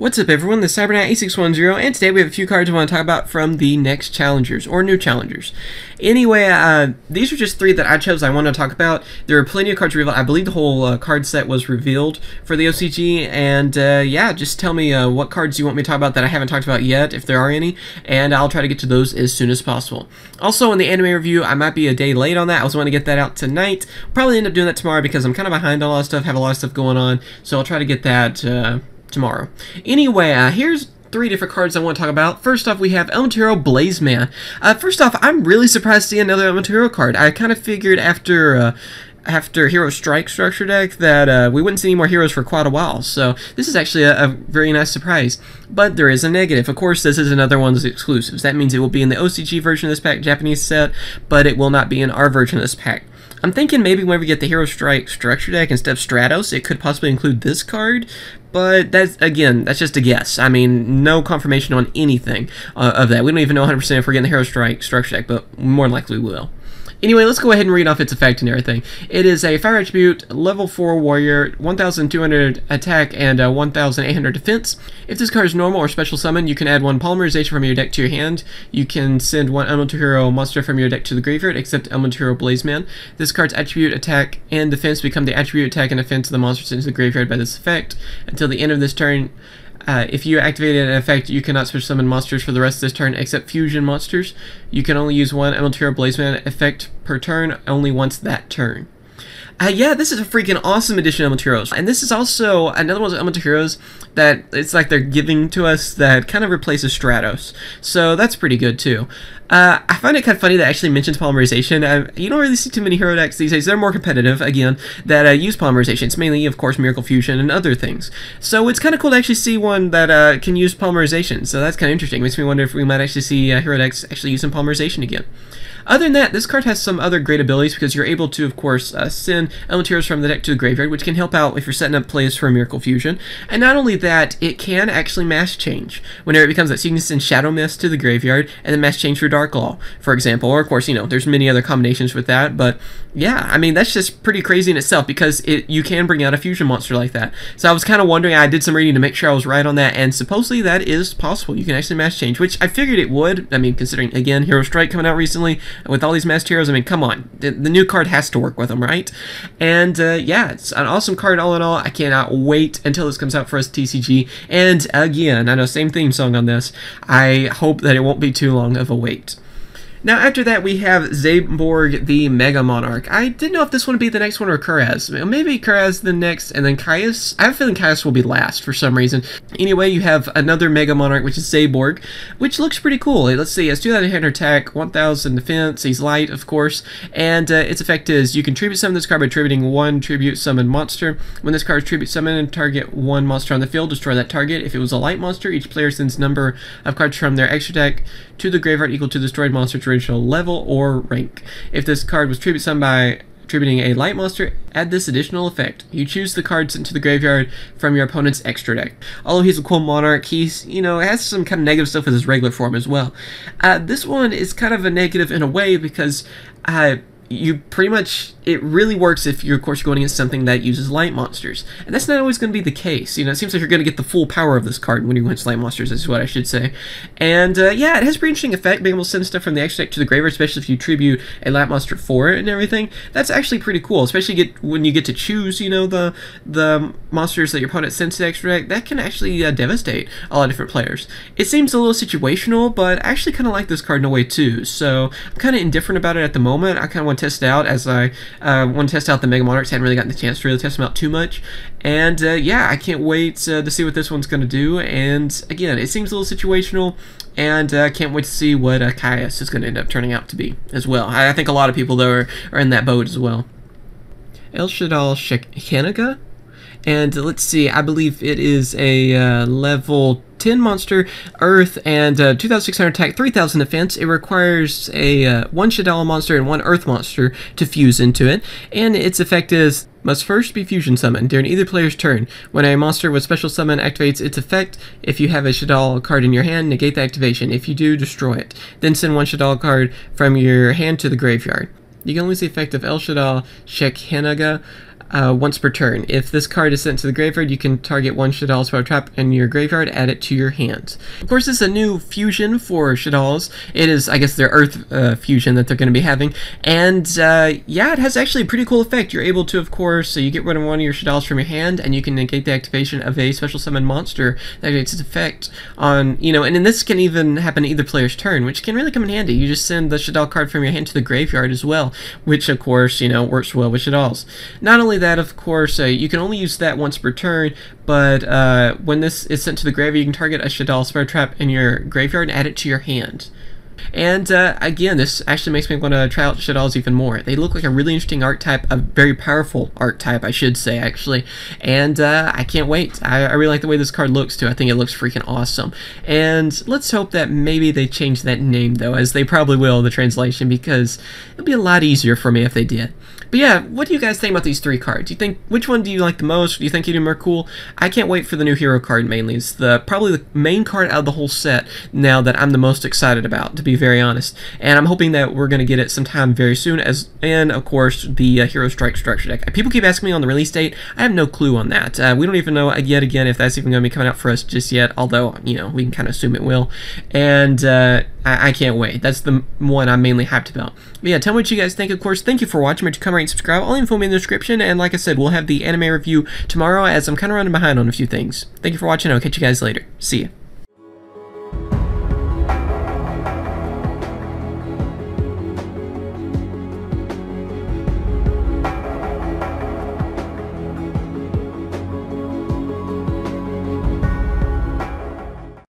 What's up everyone, this is CyberKnight8610, and today we have a few cards I want to talk about from the next challengers, or new challengers. Anyway, these are just three that I chose I want to talk about. There are plenty of cards revealed. I believe the whole card set was revealed for the OCG, and yeah, just tell me what cards you want me to talk about that I haven't talked about yet, if there are any, and I'll try to get to those as soon as possible. Also, in the anime review, I might be a day late on that. I was wanting to get that out tonight. Probably end up doing that tomorrow because I'm kind of behind on a lot of stuff, have a lot of stuff going on, so I'll try to get that tomorrow. Anyway, here's three different cards I want to talk about. First off, we have Elemental HERO Blazeman. First off, I'm really surprised to see another Elemental HERO card. I kind of figured after Hero Strike structure deck that we wouldn't see any more heroes for quite a while, so this is actually a very nice surprise. But there is a negative. Of course, this is another one of the exclusives. That means it will be in the OCG version of this pack, Japanese set, but it will not be in our version of this pack. I'm thinking maybe whenever we get the Hero Strike structure deck instead of Stratos, it could possibly include this card, but that's, again, that's just a guess. I mean, no confirmation on anything of that. We don't even know 100% if we're getting the Hero Strike structure deck, but more than likely we will. Anyway, let's go ahead and read off its effect and everything. It is a fire attribute, level 4 warrior, 1,200 attack and 1,800 defense. If this card is normal or special summon, you can add one Polymerization from your deck to your hand. You can send one Elemental HERO monster from your deck to the graveyard, except Elemental HERO Blazeman. This card's attribute, attack, and defense become the attribute, attack, and defense of the monster sent to the graveyard by this effect. Until the end of this turn, if you activate an effect, you cannot special summon monsters for the rest of this turn except fusion monsters. You can only use one Elemental HERO Blazeman effect per turn, only once that turn. Yeah, this is a freaking awesome edition of Elemental HEROs. And this is also another one of Elemental HEROs that it's like they're giving to us that kind of replaces Stratos. So that's pretty good too. I find it kind of funny that actually mentions Polymerization. You don't really see too many hero decks these days. They're more competitive, again, that use Polymerization. It's mainly, of course, Miracle Fusion and other things. So it's kind of cool to actually see one that can use Polymerization. So that's kind of interesting. It makes me wonder if we might actually see hero decks actually using Polymerization again. Other than that, this card has some other great abilities because you're able to, of course, send Elemental HEROs from the deck to the graveyard, which can help out if you're setting up plays for a Miracle Fusion. And not only that, it can actually mass change whenever it becomes that. So you can send Shadow Mist to the graveyard and then mass change through Dark Law, for example. Or, of course, you know, there's many other combinations with that. But, yeah, I mean, that's just pretty crazy in itself because you can bring out a fusion monster like that. So I was kind of wondering, I did some reading to make sure I was right on that, and supposedly that is possible. You can actually mass change, which I figured it would. I mean, considering, again, Hero Strike coming out recently, with all these masked heroes, I mean, come on. The new card has to work with them, right? And, yeah, it's an awesome card all in all. I cannot wait until this comes out for us TCG. And, again, I know, same theme song on this. I hope that it won't be too long of a wait. Now, after that, we have Zaborg the Mega Monarch. I didn't know if this one would be the next one or Kuraz. Maybe Kuraz the next, and then Caius. I have a feeling Caius will be last for some reason. Anyway, you have another Mega Monarch, which is Zaborg, which looks pretty cool. Let's see, it's 2,800 attack, 1,000 defense, he's light, of course, and its effect is you can tribute summon this card by tributing one tribute summon monster. When this card is tribute summoned and target one monster on the field, destroy that target. If it was a light monster, each player sends number of cards from their extra deck to the graveyard equal to the destroyed monster original level or rank. If this card was tribute summoned by tributing a light monster, add this additional effect. You choose the card sent to the graveyard from your opponent's extra deck. Although he's a cool monarch, he's, you know, has some kind of negative stuff with his regular form as well. This one is kind of a negative in a way because you pretty much, it really works if you're, of course, going against something that uses light monsters. And that's not always going to be the case. You know, it seems like you're going to get the full power of this card when you against light monsters, is what I should say. And, yeah, it has a pretty interesting effect, being able to send stuff from the extra deck to the graveyard, especially if you tribute a light monster for it and everything. That's actually pretty cool, especially when you get to choose, you know, the monsters that your opponent sends to the extra deck. That can actually devastate a lot of different players. It seems a little situational, but I actually kind of like this card in a way, too. So, I'm kind of indifferent about it at the moment. I kind of want test it out as I want to test out the Mega Monarchs. Hadn't really gotten the chance to really test them out too much. And yeah, I can't wait to see what this one's going to do. And again, it seems a little situational, and I can't wait to see what Caius is going to end up turning out to be as well. I think a lot of people, though, are in that boat as well. El Shaddoll Shekhinaga? And let's see, I believe it is a level 10 monster, earth, and 2,600 attack, 3,000 defense. It requires a one Shaddoll monster and one earth monster to fuse into it, and its effect is must first be fusion summoned during either player's turn. When a monster with special summon activates its effect, if you have a Shaddoll card in your hand, negate the activation. If you do, destroy it. Then send one Shaddoll card from your hand to the graveyard. You can only see the effect of El Shaddoll Shekhinaga once per turn. If this card is sent to the graveyard, you can target one Shaddoll spell trap in your graveyard, add it to your hand. Of course, this is a new fusion for Shaddolls. It is, I guess, their Earth fusion that they're going to be having. And yeah, it has actually a pretty cool effect. You're able to, of course, so you get rid of one of your Shaddolls from your hand, and you can negate the activation of a special summon monster that activates its effect on, you know, and then this can even happen either player's turn, which can really come in handy. You just send the Shaddoll card from your hand to the graveyard as well, which, of course, you know, works well with Shaddolls. Not only that, of course, you can only use that once per turn, but when this is sent to the graveyard, you can target a Shaddoll Spell Trap in your graveyard and add it to your hand. And again, this actually makes me want to try out Shaddolls even more. They look like a really interesting archetype, a very powerful archetype, I should say, actually. And I can't wait. I really like the way this card looks, too. I think it looks freaking awesome. And let's hope that maybe they change that name, though, as they probably will, the translation, because it'll be a lot easier for me if they did. But yeah, what do you guys think about these three cards? Do you think, which one do you like the most? Do you think either are cool? I can't wait for the new hero card, mainly. It's probably the main card out of the whole set now that I'm the most excited about, to be very honest. And I'm hoping that we're going to get it sometime very soon, and of course, the Hero Strike structure deck. People keep asking me on the release date. I have no clue on that. We don't even know yet again if that's even going to be coming out for us just yet, although, you know, we can kind of assume it will. And I can't wait. That's the one I'm mainly hyped about. But yeah, tell me what you guys think. Of course, thank you for watching. Make sure to comment, rate, and subscribe. All the info will be in the description, and like I said, we'll have the anime review tomorrow as I'm kind of running behind on a few things. Thank you for watching. I'll catch you guys later. See ya.